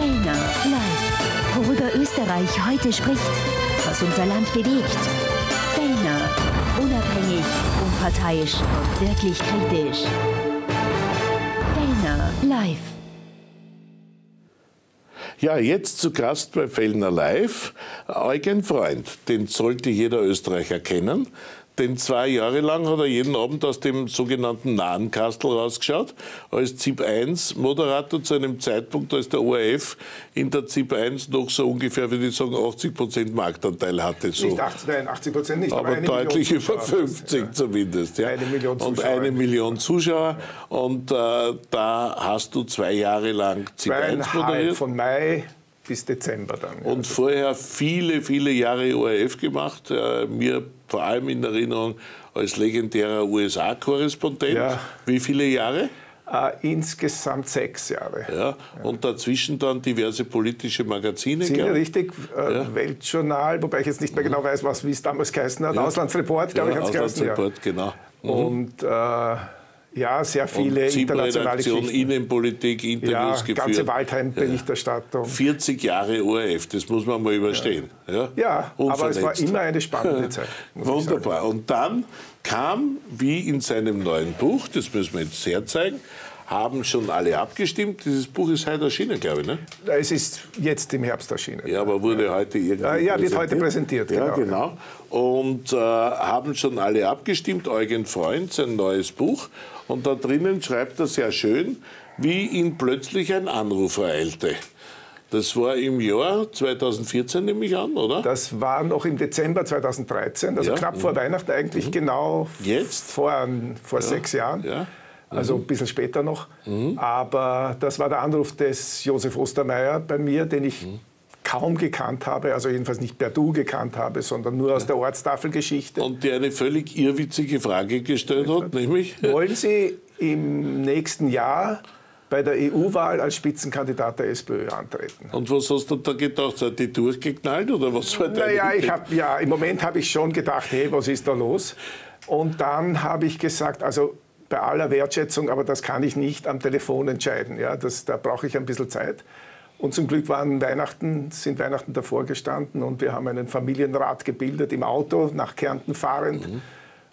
Fellner Live. Worüber Österreich heute spricht, was unser Land bewegt. Fellner. Unabhängig, unparteiisch und wirklich kritisch. Fellner Live. Ja, jetzt zu Gast bei Fellner Live Eugen Freund. Den sollte jeder Österreicher kennen. Denn 2 Jahre lang hat er jeden Abend aus dem sogenannten Nahen Kastel rausgeschaut, als ZIP-1-Moderator zu einem Zeitpunkt, als der ORF in der ZIP-1 noch so ungefähr, würde ich sagen, 80% Marktanteil hatte. So. Nicht 80, nein, 80% nicht. Aber deutlich über 50 ja. Zumindest. Ja. Eine Million Zuschauer. Ja. Und da hast du 2 Jahre lang ZIP-1 moderiert. Von Mai bis Dezember dann. Und ja, vorher viele, viele Jahre ORF gemacht. Mir vor allem in Erinnerung als legendärer USA-Korrespondent. Ja. Wie viele Jahre? Insgesamt 6 Jahre. Ja. Ja. Und dazwischen dann diverse politische Magazine. Sind ja richtig. Ja. Weltjournal, wobei ich jetzt nicht mehr genau weiß, was, wie es damals geheißen hat. Ja. Auslandsreport, glaube ich, hat es geheißen. Auslandsreport, ja. Genau. Und ja, sehr viele internationale Geschichten. Innenpolitik, Interviews ja, geführt. Ganze Waldheim-Berichterstattung. 40 Jahre ORF, das muss man mal überstehen. Ja, ja, aber es war immer eine spannende Zeit. Wunderbar. Und dann kam, wie in seinem neuen Buch, das müssen wir jetzt sehr zeigen, haben schon alle abgestimmt. Dieses Buch ist heute erschienen, glaube ich, ne? Es ist jetzt im Herbst erschienen. Ja, aber wurde heute irgendwie präsentiert. Ja, wird heute präsentiert, ja, genau. Und haben schon alle abgestimmt. Eugen Freund, sein neues Buch. Und da drinnen schreibt er sehr schön, wie ihn plötzlich ein Anruf ereilte. Das war im Jahr 2014, nehme ich an, oder? Das war noch im Dezember 2013, also ja, knapp vor Weihnachten eigentlich, genau jetzt? vor ja, 6 Jahren. Ja. Also ein bisschen später noch. Aber das war der Anruf des Josef Ostermeyer bei mir, den ich kaum gekannt habe, also jedenfalls nicht per Du gekannt habe, sondern nur aus der Ortstafelgeschichte. Und der eine völlig irrwitzige Frage gestellt hat, nämlich: Wollen Sie im nächsten Jahr bei der EU-Wahl als Spitzenkandidat der SPÖ antreten? Und was hast du da gedacht? Seid ihr durchgeknallt oder was war dein Idee? Ja, im Moment habe ich schon gedacht, hey, was ist da los? Und dann habe ich gesagt, also bei aller Wertschätzung, aber das kann ich nicht am Telefon entscheiden. Ja, da brauche ich ein bisschen Zeit. Und zum Glück sind Weihnachten davor gestanden und wir haben einen Familienrat gebildet, im Auto nach Kärnten fahrend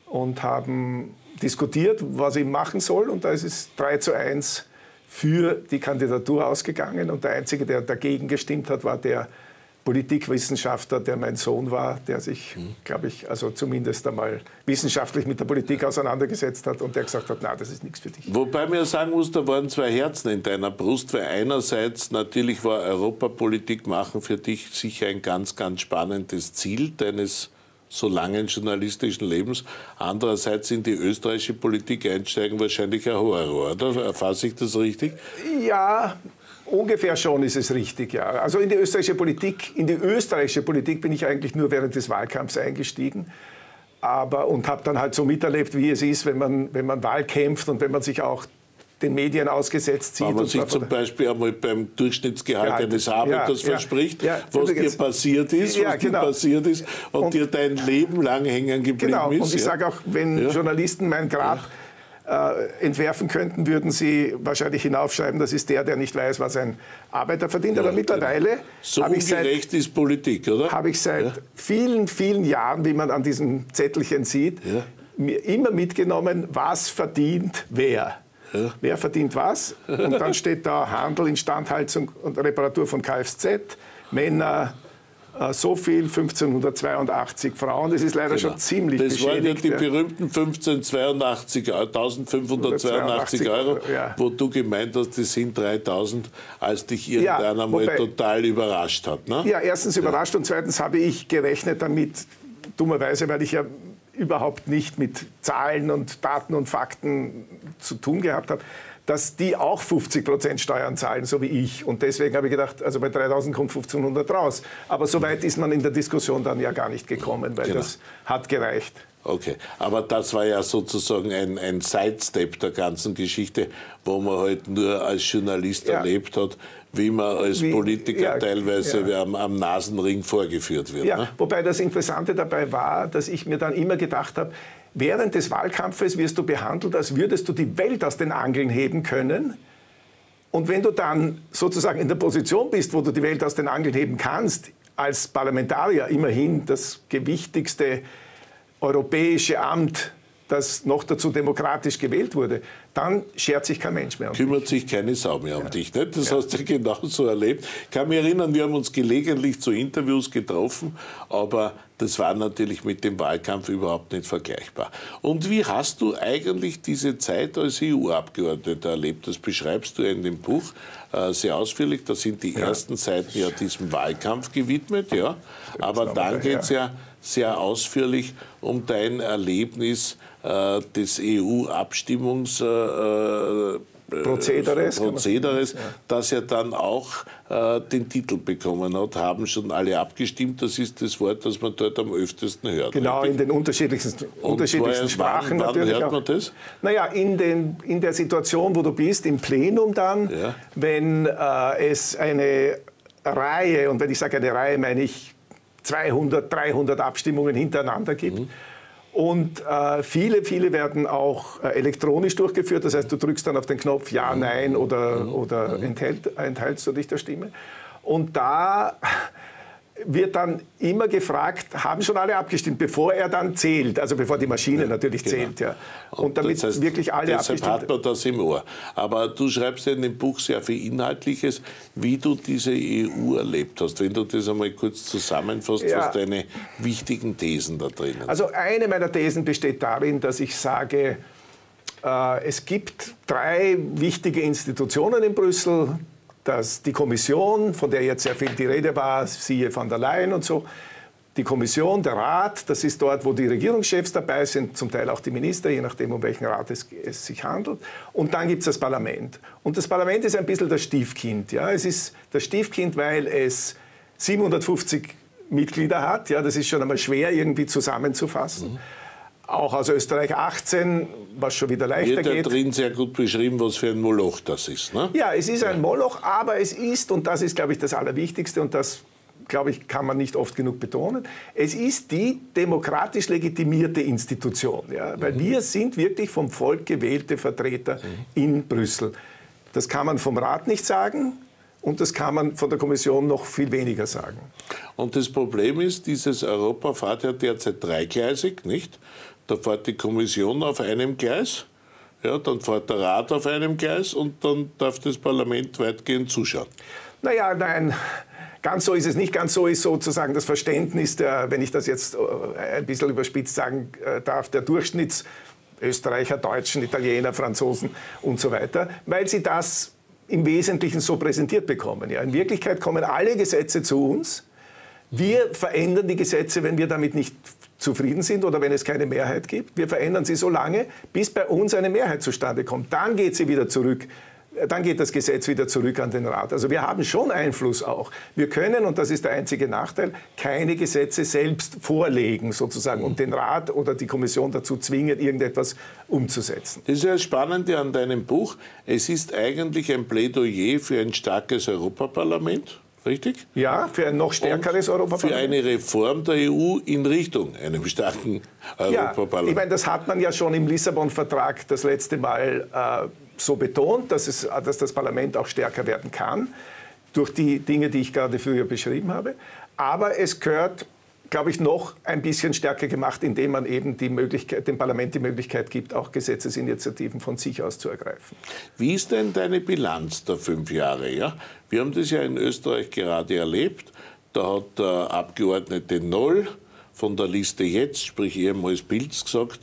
und haben diskutiert, was ich machen soll. Und da ist es 3:1 für die Kandidatur ausgegangen. Und der Einzige, der dagegen gestimmt hat, war der Politikwissenschaftler, der mein Sohn war, der sich, glaube ich, also zumindest einmal wissenschaftlich mit der Politik auseinandergesetzt hat und der gesagt hat, nein, das ist nichts für dich. Wobei man sagen muss, da waren 2 Herzen in deiner Brust, weil einerseits natürlich war Europapolitik machen für dich sicher ein ganz, ganz spannendes Ziel deines so langen journalistischen Lebens. Andererseits in die österreichische Politik einsteigen wahrscheinlich ein Horror, oder? Erfasse ich das richtig? Ja, ungefähr schon ist es richtig, ja. Also in die österreichische Politik bin ich eigentlich nur während des Wahlkampfs eingestiegen. Und habe dann halt so miterlebt, wie es ist, wenn man Wahlkämpft und wenn man sich auch den Medien ausgesetzt sieht. Wenn man sich zum Beispiel einmal beim Durchschnittsgehalt eines Arbeiters verspricht, was dir passiert ist, und dir dein Leben lang hängen geblieben ist. Genau, und ich sage auch, wenn Journalisten mein Grab entwerfen könnten, würden sie wahrscheinlich hinaufschreiben, das ist der, der nicht weiß, was ein Arbeiter verdient. Ja, aber mittlerweile so ungerecht ist Politik, oder? Habe ich seit vielen, vielen Jahren, wie man an diesem Zettelchen sieht, mir immer mitgenommen, was verdient wer. Ja. Wer verdient was? Und dann steht da Handel, Instandhaltung und Reparatur von Kfz, Männer, so viel, 1582 Frauen, das ist leider schon ziemlich beschädigt. Das waren ja die berühmten 1582 Euro, wo du gemeint hast, das sind 3.000, als dich irgendeiner mal total überrascht hat. Ne? Ja, erstens überrascht und zweitens habe ich gerechnet damit, dummerweise, weil ich ja überhaupt nicht mit Zahlen und Daten und Fakten zu tun gehabt habe, dass die auch 50% Steuern zahlen, so wie ich. Und deswegen habe ich gedacht, also bei 3.000 kommt 1.500 raus. Aber so weit ist man in der Diskussion dann ja gar nicht gekommen, weil das hat gereicht. Okay, aber das war ja sozusagen ein Sidestep der ganzen Geschichte, wo man halt nur als Journalist erlebt hat, wie man als Politiker teilweise am Nasenring vorgeführt wird. Ja, ne? Wobei das Interessante dabei war, dass ich mir dann immer gedacht habe, während des Wahlkampfes wirst du behandelt, als würdest du die Welt aus den Angeln heben können. Und wenn du dann sozusagen in der Position bist, wo du die Welt aus den Angeln heben kannst, als Parlamentarier immerhin das gewichtigste europäische Amt, das noch dazu demokratisch gewählt wurde, dann schert sich kein Mensch mehr um dich. Kümmert sich keine Sau mehr um dich. Nicht? Das hast du genauso erlebt. Ich kann mich erinnern, wir haben uns gelegentlich zu Interviews getroffen, aber das war natürlich mit dem Wahlkampf überhaupt nicht vergleichbar. Und wie hast du eigentlich diese Zeit als EU-Abgeordneter erlebt? Das beschreibst du in dem Buch sehr ausführlich. Da sind die ersten Seiten ja diesem Wahlkampf gewidmet. Ja. Aber dann geht es ja sehr ausführlich um dein Erlebnis des EU-Abstimmungsprozederes, das ja dann auch den Titel bekommen hat, haben schon alle abgestimmt. Das ist das Wort, das man dort am öftesten hört. Genau, richtig? In den unterschiedlichsten Sprachen natürlich. Wann hört man das? Naja, in der Situation, wo du bist, im Plenum dann, wenn es eine Reihe, und wenn ich sage eine Reihe, meine ich 200, 300 Abstimmungen hintereinander gibt. Und viele werden auch elektronisch durchgeführt. Das heißt, du drückst dann auf den Knopf Ja, Nein oder enthältst du dich der Stimme. Und da wird dann immer gefragt, haben schon alle abgestimmt, bevor er dann zählt, also bevor die Maschine natürlich zählt. Ja. Und damit das heißt, wirklich alle abgestimmt haben. Deshalb hat man das im Ohr. Aber du schreibst ja in dem Buch sehr viel Inhaltliches, wie du diese EU erlebt hast. Wenn du das einmal kurz zusammenfasst, was deine wichtigen Thesen da drin sind. Also eine meiner Thesen besteht darin, dass ich sage, es gibt drei wichtige Institutionen in Brüssel, dass die Kommission, von der jetzt sehr viel die Rede war, siehe von der Leyen und so, die Kommission, der Rat, das ist dort, wo die Regierungschefs dabei sind, zum Teil auch die Minister, je nachdem, um welchen Rat es sich handelt. Und dann gibt es das Parlament. Und das Parlament ist ein bisschen das Stiefkind. Ja? Es ist das Stiefkind, weil es 750 Mitglieder hat. Ja? Das ist schon einmal schwer irgendwie zusammenzufassen. Auch aus Österreich 18, was schon wieder leichter geht. Hier da drin sehr gut beschrieben, was für ein Moloch das ist. Ne? Ja, es ist ein Moloch, aber es ist, und das ist, glaube ich, das Allerwichtigste, und das, glaube ich, kann man nicht oft genug betonen, es ist die demokratisch legitimierte Institution. Ja? Weil wir sind wirklich vom Volk gewählte Vertreter in Brüssel. Das kann man vom Rat nicht sagen. Und das kann man von der Kommission noch viel weniger sagen. Und das Problem ist, dieses Europa fährt ja derzeit dreigleisig, nicht? Da fährt die Kommission auf einem Gleis, ja, dann fährt der Rat auf einem Gleis und dann darf das Parlament weitgehend zuschauen. Naja, nein, ganz so ist es nicht. Ganz so ist sozusagen das Verständnis, der, wenn ich das jetzt ein bisschen überspitzt sagen darf, der Durchschnittsösterreicher, Deutschen, Italiener, Franzosen und so weiter, weil sie das im Wesentlichen so präsentiert bekommen. Ja, in Wirklichkeit kommen alle Gesetze zu uns. Wir verändern die Gesetze, wenn wir damit nicht zufrieden sind oder wenn es keine Mehrheit gibt. Wir verändern sie so lange, bis bei uns eine Mehrheit zustande kommt. Dann geht sie wieder zurück. Dann geht das Gesetz wieder zurück an den Rat. Also wir haben schon Einfluss auch. Wir können, und das ist der einzige Nachteil, keine Gesetze selbst vorlegen sozusagen und den Rat oder die Kommission dazu zwingen, irgendetwas umzusetzen. Das ist ja das Spannende an deinem Buch. Es ist eigentlich ein Plädoyer für ein starkes Europaparlament, richtig? Ja, für ein noch stärkeres Europaparlament. Für eine Reform der EU in Richtung einem starken Europaparlament. Ich meine, das hat man ja schon im Lissabon-Vertrag das letzte Mal so betont, dass das Parlament auch stärker werden kann, durch die Dinge, die ich gerade früher beschrieben habe. Aber es gehört, glaube ich, noch ein bisschen stärker gemacht, indem man eben die Möglichkeit, dem Parlament die Möglichkeit gibt, auch Gesetzesinitiativen von sich aus zu ergreifen. Wie ist denn deine Bilanz der 5 Jahre? Ja? Wir haben das ja in Österreich gerade erlebt. Da hat der Abgeordnete Noll von der Liste Jetzt, sprich ehemals Pilz, gesagt,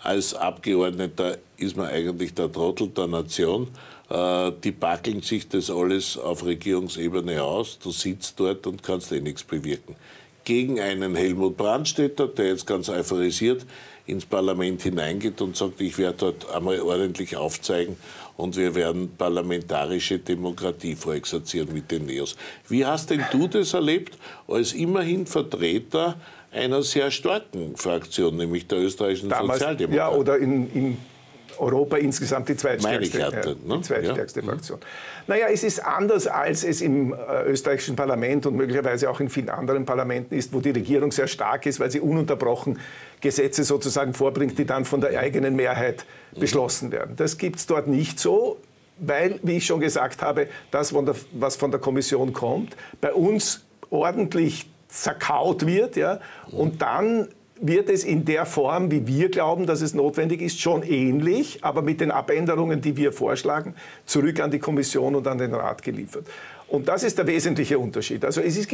als Abgeordneter ist man eigentlich der Trottel der Nation. Die packeln sich das alles auf Regierungsebene aus. Du sitzt dort und kannst nichts bewirken. Gegen einen Helmut Brandstätter, der jetzt ganz euphorisiert ins Parlament hineingeht und sagt, ich werde dort einmal ordentlich aufzeigen und wir werden parlamentarische Demokratie vorexerzieren mit den Neos. Wie hast denn du das erlebt als immerhin Vertreter einer sehr starken Fraktion, nämlich der österreichischen Sozialdemokraten? Ja, oder in Europa insgesamt die zweitstärkste, die zweitstärkste Fraktion. Naja, es ist anders, als es im österreichischen Parlament und möglicherweise auch in vielen anderen Parlamenten ist, wo die Regierung sehr stark ist, weil sie ununterbrochen Gesetze sozusagen vorbringt, die dann von der eigenen Mehrheit beschlossen werden. Das gibt es dort nicht so. weil, wie ich schon gesagt habe, das, was von der Kommission kommt, bei uns ordentlich zerkaut wird, ja, und dann wird es in der Form, wie wir glauben, dass es notwendig ist, schon ähnlich, aber mit den Abänderungen, die wir vorschlagen, zurück an die Kommission und an den Rat geliefert. Und das ist der wesentliche Unterschied. Also es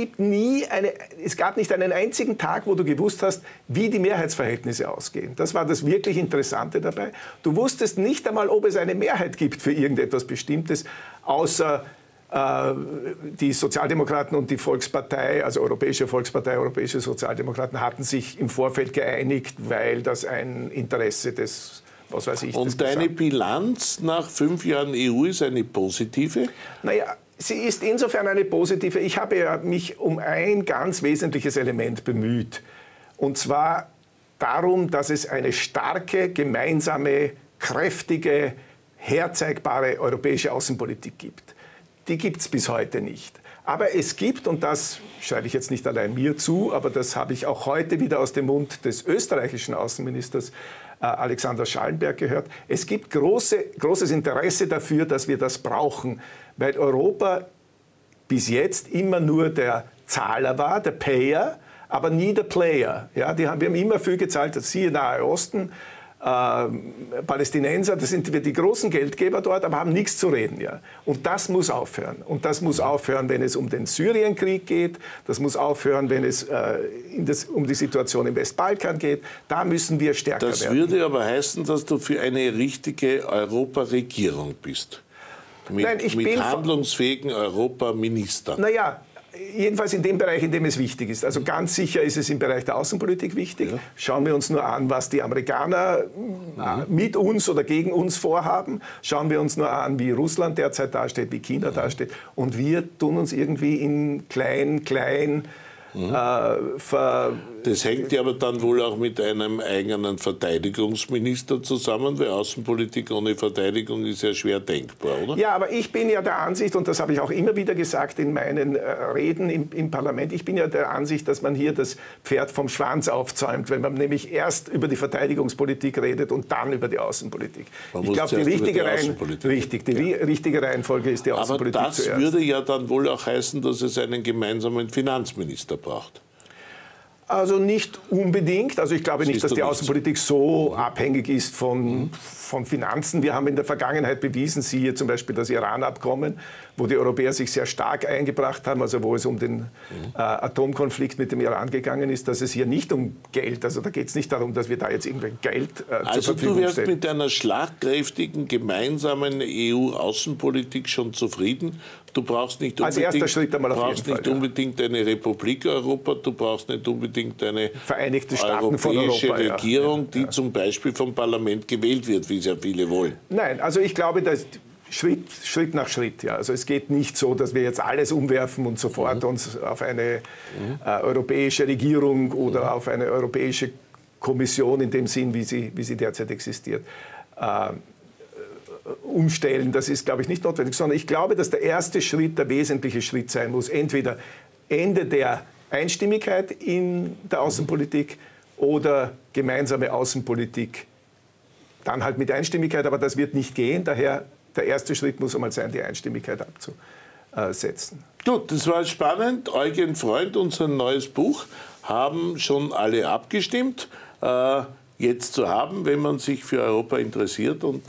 gab nicht einen einzigen Tag, wo du gewusst hast, wie die Mehrheitsverhältnisse ausgehen. Das war das wirklich Interessante dabei. Du wusstest nicht einmal, ob es eine Mehrheit gibt für irgendetwas Bestimmtes, außer die Sozialdemokraten und die Volkspartei, also Europäische Volkspartei, Europäische Sozialdemokraten, hatten sich im Vorfeld geeinigt, weil das ein Interesse des, was weiß ich, und deine Bilanz nach 5 Jahren EU ist eine positive? Naja, sie ist insofern eine positive. Ich habe ja mich um ein ganz wesentliches Element bemüht. Und zwar darum, dass es eine starke, gemeinsame, kräftige, herzeigbare europäische Außenpolitik gibt. Die gibt es bis heute nicht. Aber es gibt, und das schreibe ich jetzt nicht allein mir zu, aber das habe ich auch heute wieder aus dem Mund des österreichischen Außenministers Alexander Schallenberg gehört, es gibt großes Interesse dafür, dass wir das brauchen, weil Europa bis jetzt immer nur der Zahler war, der Payer, aber nie der Player. Ja, wir haben immer viel gezahlt, siehe Nahe Osten, Palästinenser, das sind wir die großen Geldgeber dort, aber haben nichts zu reden. Ja. Und das muss aufhören. Und das muss aufhören, wenn es um den Syrienkrieg geht. Das muss aufhören, wenn es um die Situation im Westbalkan geht. Da müssen wir stärker werden. Das würde aber heißen, dass du für eine richtige Europaregierung bist. Mit handlungsfähigen Europaministern. Naja, jedenfalls in dem Bereich, in dem es wichtig ist. Also ganz sicher ist es im Bereich der Außenpolitik wichtig. Ja. Schauen wir uns nur an, was die Amerikaner mit uns oder gegen uns vorhaben. Schauen wir uns nur an, wie Russland derzeit dasteht, wie China dasteht. Und wir tun uns irgendwie in klein das hängt ja aber dann wohl auch mit einem eigenen Verteidigungsminister zusammen, weil Außenpolitik ohne Verteidigung ist ja schwer denkbar, oder? Ja, aber ich bin ja der Ansicht, und das habe ich auch immer wieder gesagt in meinen Reden im Parlament, ich bin ja der Ansicht, dass man hier das Pferd vom Schwanz aufzäumt, wenn man nämlich erst über die Verteidigungspolitik redet und dann über die Außenpolitik. Ich glaube, die richtige Reihenfolge ist die Außenpolitik zuerst. Aber das würde ja dann wohl auch heißen, dass es einen gemeinsamen Finanzminister braucht. Also nicht unbedingt. Also ich glaube nicht, dass die Außenpolitik so abhängig ist von Finanzen. Wir haben in der Vergangenheit bewiesen, siehe zum Beispiel das Iran-Abkommen, wo die Europäer sich sehr stark eingebracht haben, also wo es um den Atomkonflikt mit dem Iran gegangen ist, dass es hier nicht um Geld, also da geht es nicht darum, dass wir da jetzt irgendein Geld zur Verfügung stellen. Also du wärst mit einer schlagkräftigen gemeinsamen EU-Außenpolitik schon zufrieden? Du brauchst nicht unbedingt, als erster Schritt einmal auf jeden Fall, nicht unbedingt eine Republik Europa, du brauchst nicht unbedingt eine Vereinigte Staaten europäische von Europa, Regierung, die zum Beispiel vom Parlament gewählt wird, wie es ja viele wollen. Nein, also ich glaube, dass Schritt nach Schritt. Ja. Also es geht nicht so, dass wir jetzt alles umwerfen und sofort uns auf eine europäische Regierung oder auf eine europäische Kommission in dem Sinn, wie sie derzeit existiert, umstellen. Das ist, glaube ich, nicht notwendig, sondern ich glaube, dass der erste Schritt der wesentliche Schritt sein muss. Entweder Ende der Einstimmigkeit in der Außenpolitik oder gemeinsame Außenpolitik. Dann halt mit Einstimmigkeit, aber das wird nicht gehen. Daher der erste Schritt muss einmal sein, die Einstimmigkeit abzusetzen. Gut, das war spannend. Eugen Freund, unser neues Buch, haben schon alle abgestimmt. Jetzt zu haben, wenn man sich für Europa interessiert und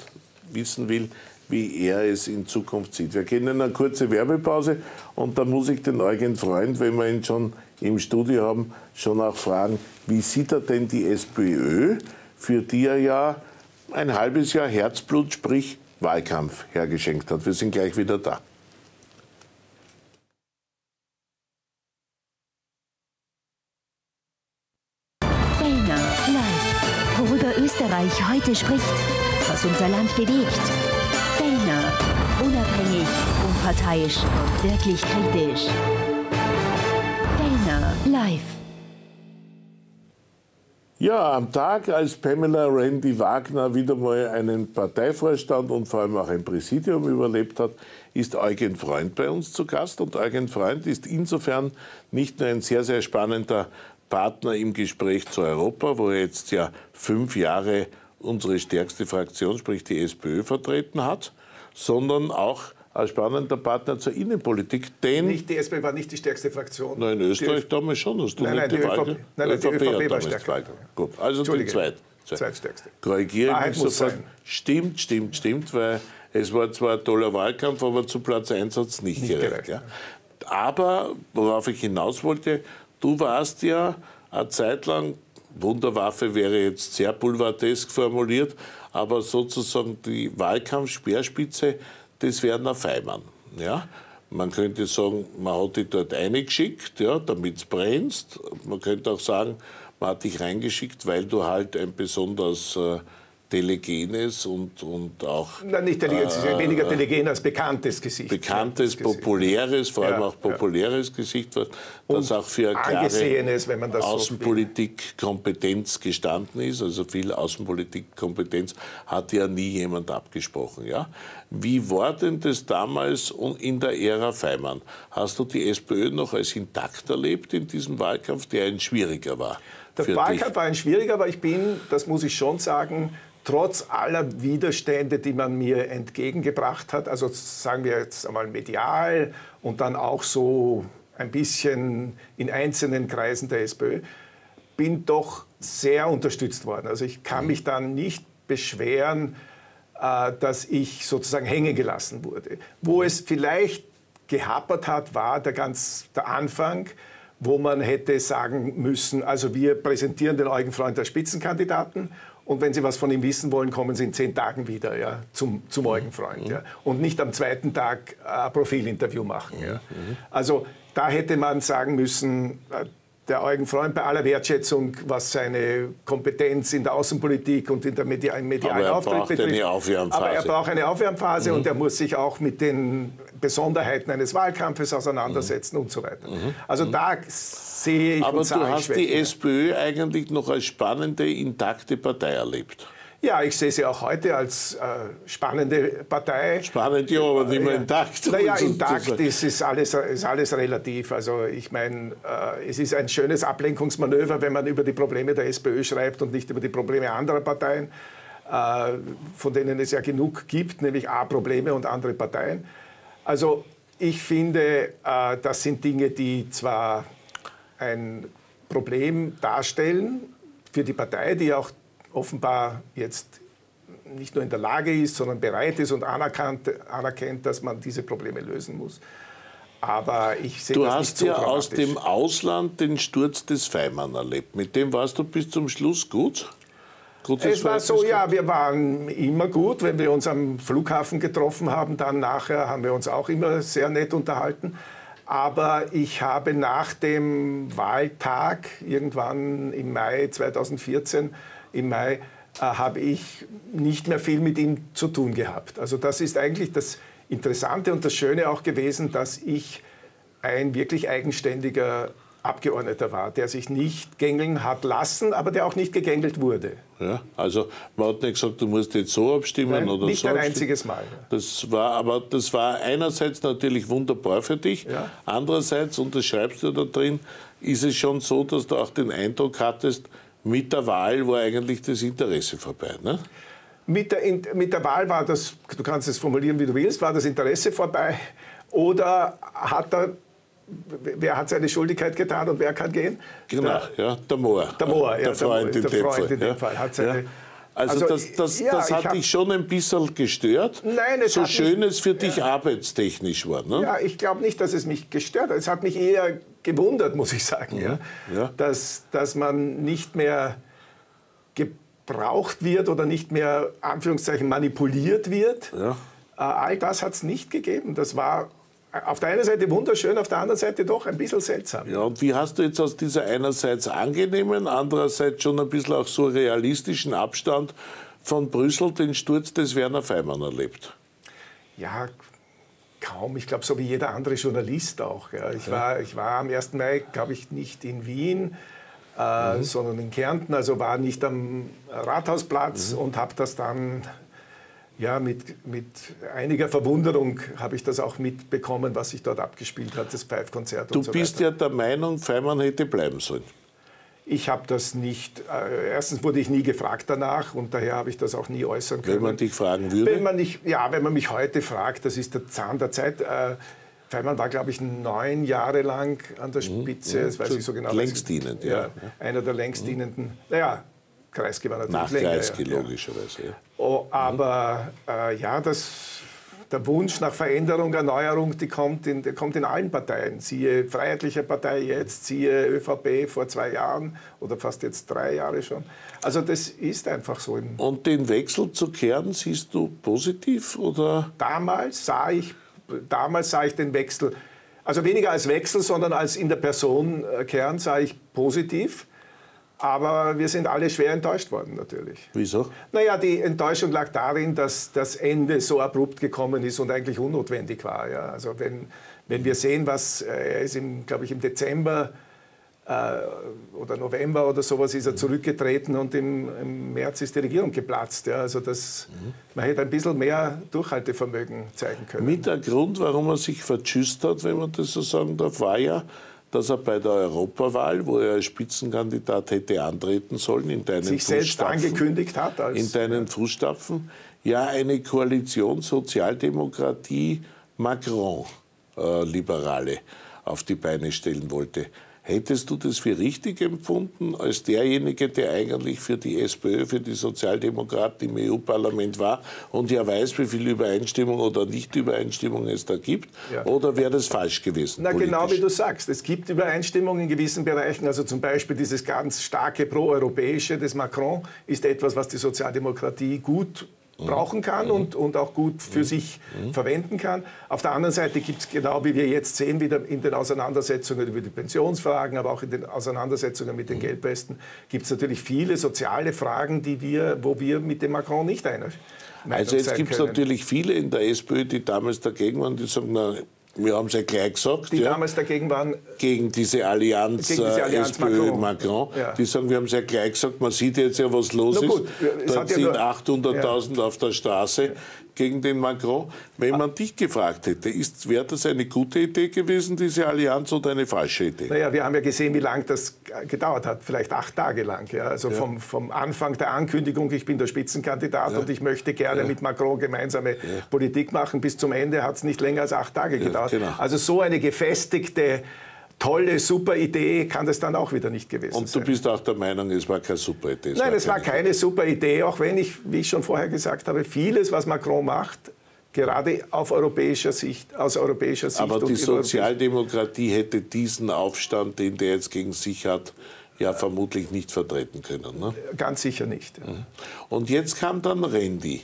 wissen will, wie er es in Zukunft sieht. Wir gehen in eine kurze Werbepause und dann muss ich den Eugen Freund, wenn wir ihn schon im Studio haben, schon auch fragen, wie sieht er denn die SPÖ, für die er ja ein halbes Jahr Herzblut, sprich Wahlkampf, hergeschenkt hat. Wir sind gleich wieder da. Fellner Live. Worüber Österreich heute spricht. Was unser Land bewegt. Fellner. Unabhängig, unparteiisch und wirklich kritisch. Fellner Live. Ja, am Tag, als Pamela Rendi-Wagner wieder mal einen Parteivorstand und vor allem auch ein Präsidium überlebt hat, ist Eugen Freund bei uns zu Gast. Und Eugen Freund ist insofern nicht nur ein sehr, sehr spannender Partner im Gespräch zu Europa, wo er jetzt ja 5 Jahre unsere stärkste Fraktion, sprich die SPÖ, vertreten hat, sondern auch als spannender Partner zur Innenpolitik. Die SPÖ war nicht die stärkste Fraktion. Nein, in Österreich damals schon. Die ÖVP war stärker. Gut, also die zweitstärkste. Korrigiere mich sofort. Stimmt, weil es war zwar ein toller Wahlkampf, aber zu Platz 1 hat es nicht gereicht. Ja. Aber, worauf ich hinaus wollte, du warst ja eine Zeit lang, Wunderwaffe wäre jetzt sehr boulevardesk formuliert, aber sozusagen die Wahlkampf-Speerspitze des Werner Faymann. Ja? Man könnte sagen, man hat dich dort reingeschickt, ja, damit es brennst. Man könnte auch sagen, man hat dich reingeschickt, weil du halt ein besonders telegenes und auch... Nein, nicht telegenes, es ist weniger telegen als bekanntes Gesicht. Bekanntes, populäres, vor allem auch populäres Gesicht, das und auch für eine klare Außenpolitik-Kompetenz gestanden ist. Also viel Außenpolitik-Kompetenz hat ja nie jemand abgesprochen. Ja? Wie war denn das damals in der Ära Faymann? Hast du die SPÖ noch als intakt erlebt in diesem Wahlkampf, der ein schwieriger war? Der Wahlkampf war ein schwieriger, aber ich bin, das muss ich schon sagen, trotz aller Widerstände, die man mir entgegengebracht hat, also sagen wir jetzt einmal medial und dann auch so ein bisschen in einzelnen Kreisen der SPÖ, bin doch sehr unterstützt worden. Also ich kann mich dann nicht beschweren, dass ich sozusagen hängen gelassen wurde. Wo es vielleicht gehapert hat, war der Anfang, wo man hätte sagen müssen, also wir präsentieren den Eugen Freund als Spitzenkandidaten und wenn Sie was von ihm wissen wollen, kommen Sie in 10 Tagen wieder zum Eugen Freund. Ja. Und nicht am 2. Tag ein Profilinterview machen. Ja. Also da hätte man sagen müssen, der Eugen Freund, bei aller Wertschätzung, was seine Kompetenz in der Außenpolitik und in der medialen Auftritt betrifft. Aber er braucht eine Aufwärmphase und er muss sich auch mit den Besonderheiten eines Wahlkampfes auseinandersetzen und so weiter. Also da sehe ich und sage ich Schwächen. Aber du hast die SPÖ eigentlich noch als spannende, intakte Partei erlebt. Ja, ich sehe sie auch heute als spannende Partei. Spannend, ja, aber nicht mehr intakt. Naja, intakt ist alles relativ. Also ich meine, es ist ein schönes Ablenkungsmanöver, wenn man über die Probleme der SPÖ schreibt und nicht über die Probleme anderer Parteien, von denen es ja genug gibt, nämlich A-Probleme und andere Parteien. Also ich finde, das sind Dinge, die zwar ein Problem darstellen für die Partei, die auch offenbar jetzt nicht nur in der Lage ist, sondern bereit ist und anerkennt, dass man diese Probleme lösen muss. Aber ich sehe das nicht so dramatisch. Du hast ja aus dem Ausland den Sturz des Faymann erlebt. Mit dem warst du bis zum Schluss gut? Es war so, ja, wir waren immer gut. Wenn wir uns am Flughafen getroffen haben, dann nachher haben wir uns auch immer sehr nett unterhalten. Aber ich habe nach dem Wahltag, irgendwann im Mai 2014, habe ich nicht mehr viel mit ihm zu tun gehabt. Also das ist eigentlich das Interessante und das Schöne auch gewesen, dass ich ein wirklich eigenständiger Abgeordneter war, der sich nicht gängeln hat lassen, aber der auch nicht gegängelt wurde. Ja, also man hat nicht gesagt, du musst jetzt so abstimmen oder so. Nicht ein einziges Mal. Das war einerseits natürlich wunderbar für dich, andererseits, und das schreibst du da drin, ist es schon so, dass du auch den Eindruck hattest, mit der Wahl war eigentlich das Interesse vorbei, ne? Mit der Wahl war das, du kannst es formulieren, wie du willst, war das Interesse vorbei oder wer hat seine Schuldigkeit getan und wer kann gehen? Genau, der Mohr. Der Freund in dem Fall. Hat seine, das hat dich schon ein bisschen gestört, so schön es für dich arbeitstechnisch war. Ne? Ja, ich glaube nicht, dass es mich gestört hat. Es hat mich eher gewundert, muss ich sagen, dass man nicht mehr gebraucht wird oder nicht mehr, Anführungszeichen, manipuliert wird. Ja. All das hat es nicht gegeben. Das war auf der einen Seite wunderschön, auf der anderen Seite doch ein bisschen seltsam. Ja, und wie hast du jetzt aus dieser einerseits angenehmen, andererseits schon ein bisschen auch so realistischen Abstand von Brüssel den Sturz des Werner Faymann erlebt? Ja, kaum. Ich glaube, so wie jeder andere Journalist auch. Ja. Ich war am 1. Mai, glaube ich, nicht in Wien, sondern in Kärnten, also war nicht am Rathausplatz und habe das dann... Ja, mit einiger Verwunderung habe ich das auch mitbekommen, was sich dort abgespielt hat, das Pfeifkonzert und so weiter. Du bist ja der Meinung, Faymann hätte bleiben sollen. Ich habe das nicht, erstens wurde ich nie gefragt danach und daher habe ich das auch nie äußern können. Wenn man dich fragen würde? Wenn man mich heute fragt, das ist der Zahn der Zeit. Faymann war, glaube ich, 9 Jahre lang an der Spitze, das weiß ich so genau. Längstdienend, ja. Einer der längstdienenden, naja, Kreisky war natürlich länger. Nach Kreisky, logischerweise, ja. Oh, aber der Wunsch nach Veränderung, Erneuerung, der kommt in allen Parteien. Siehe Freiheitliche Partei jetzt, siehe ÖVP vor 2 Jahren oder fast jetzt 3 Jahre schon. Also das ist einfach so. Und den Wechsel zu Kern siehst du positiv oder? Damals sah ich den Wechsel, also weniger als Wechsel, sondern als in der Person Kern sah ich positiv. Aber wir sind alle schwer enttäuscht worden natürlich. Wieso? Naja, die Enttäuschung lag darin, dass das Ende so abrupt gekommen ist und eigentlich unnotwendig war. Ja. Also wenn wir sehen, was er ist, glaube ich, im Dezember oder November oder sowas ist er zurückgetreten und im März ist die Regierung geplatzt. Ja. Also man hätte ein bisschen mehr Durchhaltevermögen zeigen können. Mit der Grund, warum er sich vertschüsst hat, wenn man das so sagen darf, war ja, dass er bei der Europawahl, wo er als Spitzenkandidat hätte antreten sollen, in deinen Fußstapfen, ja eine Koalition Sozialdemokratie Macron Liberale auf die Beine stellen wollte. Hättest du das für richtig empfunden, als derjenige, der eigentlich für die SPÖ, für die Sozialdemokraten im EU-Parlament war und ja weiß, wie viel Übereinstimmung oder Nicht-Übereinstimmung es da gibt? Ja. Oder wäre das falsch gewesen? Na, politisch? Genau wie du sagst. Es gibt Übereinstimmung in gewissen Bereichen. Also zum Beispiel dieses ganz starke Pro-Europäische des Macron ist etwas, was die Sozialdemokratie gut brauchen kann und auch gut für sich verwenden kann. Auf der anderen Seite gibt es, genau wie wir jetzt sehen, wieder in den Auseinandersetzungen über die Pensionsfragen, aber auch in den Auseinandersetzungen mit den Gelbwesten, gibt es natürlich viele soziale Fragen, wo wir mit dem Macron nicht einer Meinung sein können. Also jetzt gibt es natürlich viele in der SPÖ, die damals dagegen waren, die sagen, na, wir haben es ja gleich gesagt. Die damals dagegen waren. Gegen diese Allianz SPÖ-Macron. Ja. Die sagen, wir haben es ja gleich gesagt, man sieht jetzt ja, was los ist. Dort sind 800.000 auf der Straße gegen den Macron. Wenn man dich gefragt hätte, wäre das eine gute Idee gewesen, diese Allianz, oder eine falsche Idee? Naja, wir haben ja gesehen, wie lange das gedauert hat. Vielleicht 8 Tage lang. Ja? Also vom Anfang der Ankündigung, ich bin der Spitzenkandidat und ich möchte gerne mit Macron gemeinsame Politik machen, bis zum Ende hat es nicht länger als 8 Tage gedauert. Genau. Also so eine gefestigte, tolle, super Idee kann das dann auch wieder nicht gewesen sein. Und du bist auch der Meinung, es war keine super Idee? Nein, es war keine super Idee, auch wenn ich, wie ich schon vorher gesagt habe, vieles, was Macron macht, gerade aus europäischer Sicht... Aber die Sozialdemokratie hätte diesen Aufstand, den der jetzt gegen sich hat, ja vermutlich nicht vertreten können. Ne? Ganz sicher nicht. Ja. Und jetzt kam dann Rendi.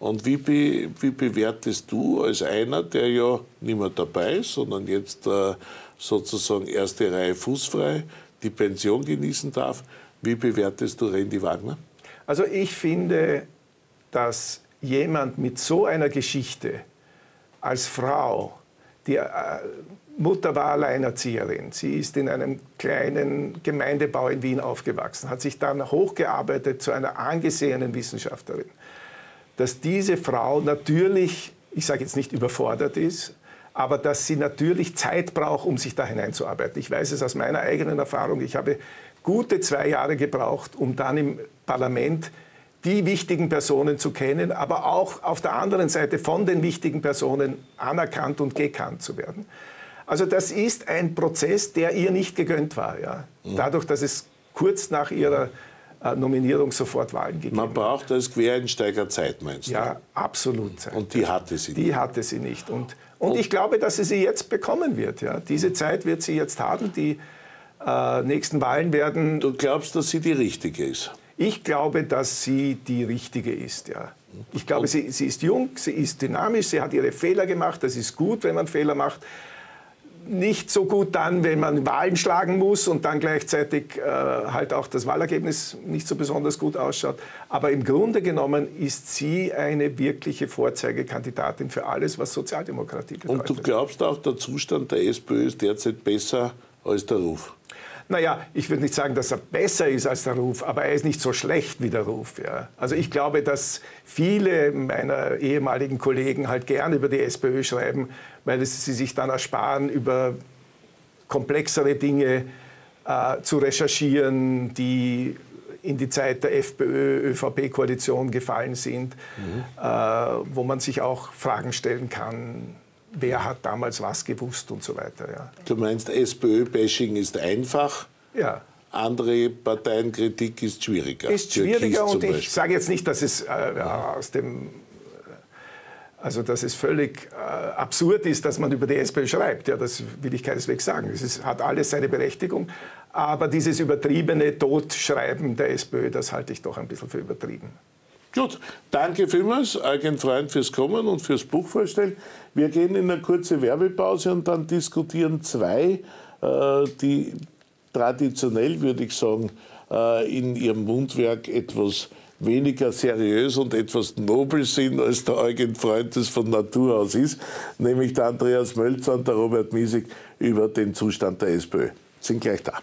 Und wie bewertest du als einer, der ja nicht mehr dabei ist, sondern jetzt sozusagen erste Reihe fußfrei die Pension genießen darf, wie bewertest du Rendi-Wagner? Also ich finde, dass jemand mit so einer Geschichte als Frau, die Mutter war Alleinerzieherin, sie ist in einem kleinen Gemeindebau in Wien aufgewachsen, hat sich dann hochgearbeitet zu einer angesehenen Wissenschaftlerin, dass diese Frau natürlich, ich sage jetzt nicht überfordert ist, aber dass sie natürlich Zeit braucht, um sich da hineinzuarbeiten. Ich weiß es aus meiner eigenen Erfahrung. Ich habe gute 2 Jahre gebraucht, um dann im Parlament die wichtigen Personen zu kennen, aber auch auf der anderen Seite von den wichtigen Personen anerkannt und gekannt zu werden. Also das ist ein Prozess, der ihr nicht gegönnt war. Ja? Dadurch, dass es kurz nach ihrer Nominierung sofort Wahlen gegeben. Man braucht als Quereinsteiger Zeit, meinst du? Ja, absolut Zeit. Und die hatte sie nicht. Die hatte sie nicht. Und ich glaube, dass sie jetzt bekommen wird. Ja. Diese Zeit wird sie jetzt haben. Die nächsten Wahlen werden... Du glaubst, dass sie die richtige ist? Ich glaube, dass sie die richtige ist, ja. Ich glaube, sie ist jung, sie ist dynamisch, sie hat ihre Fehler gemacht. Das ist gut, wenn man Fehler macht. Nicht so gut dann, wenn man Wahlen schlagen muss und dann gleichzeitig halt auch das Wahlergebnis nicht so besonders gut ausschaut. Aber im Grunde genommen ist sie eine wirkliche Vorzeigekandidatin für alles, was Sozialdemokratie bedeutet. Und du glaubst auch, der Zustand der SPÖ ist derzeit besser als der Ruf? Naja, ich würde nicht sagen, dass er besser ist als der Ruf, aber er ist nicht so schlecht wie der Ruf. Ja. Also ich glaube, dass viele meiner ehemaligen Kollegen halt gern über die SPÖ schreiben, weil sie sich dann ersparen, über komplexere Dinge zu recherchieren, die in die Zeit der FPÖ-ÖVP-Koalition gefallen sind, wo man sich auch Fragen stellen kann, wer hat damals was gewusst und so weiter. Ja. Du meinst, SPÖ-Bashing ist einfach, ja. Andere Parteienkritik ist schwieriger. Ist schwieriger, und ich sage jetzt nicht, dass es aus dem... Also, dass es völlig absurd ist, dass man über die SPÖ schreibt, ja, das will ich keineswegs sagen. Es hat alles seine Berechtigung. Aber dieses übertriebene Totschreiben der SPÖ, das halte ich doch ein bisschen für übertrieben. Gut, danke vielmals, Eugen Freund, fürs Kommen und fürs Buch vorstellen. Wir gehen in eine kurze Werbepause und dann diskutieren zwei, die traditionell, würde ich sagen, in ihrem Mundwerk etwas weniger seriös und etwas nobel sind, als der Eugen Freund es von Natur aus ist, nämlich der Andreas Mölzer und der Robert Miesig über den Zustand der SPÖ. Sind gleich da.